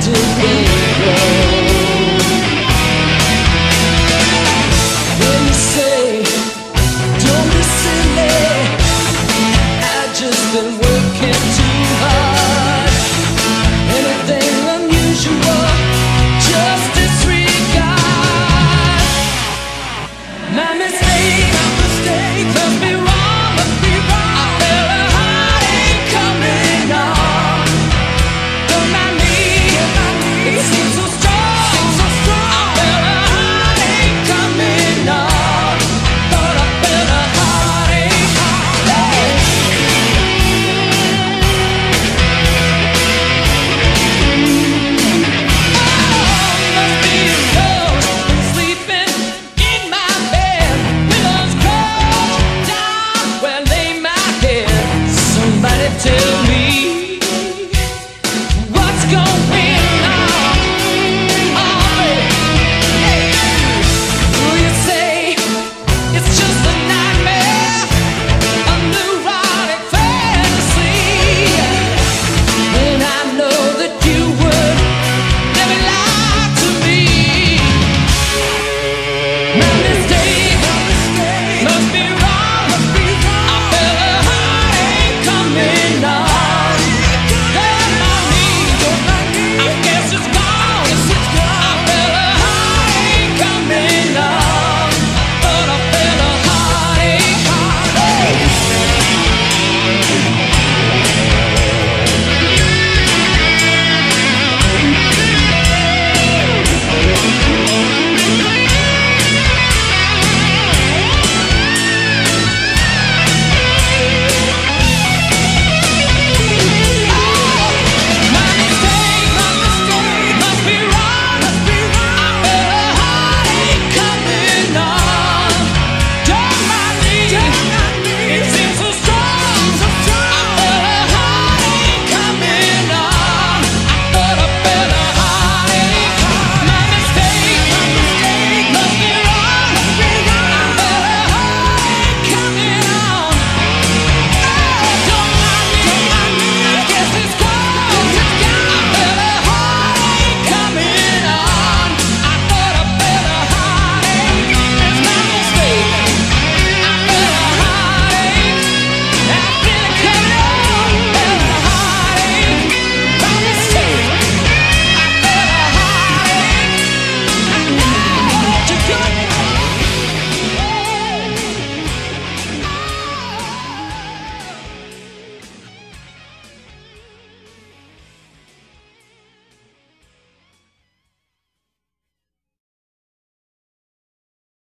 do.